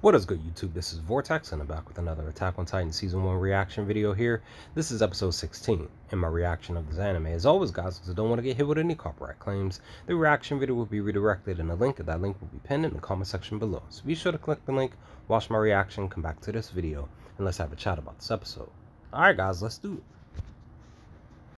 What is good, YouTube? This is Vortex, and I'm back with another Attack on Titan Season 1 reaction video here. This is episode 16, and my reaction of this anime. As always, guys, because I don't want to get hit with any copyright claims, the reaction video will be redirected, and a link of that link will be pinned in the comment section below. So be sure to click the link, watch my reaction, come back to this video, and let's have a chat about this episode. Alright, guys, let's do it.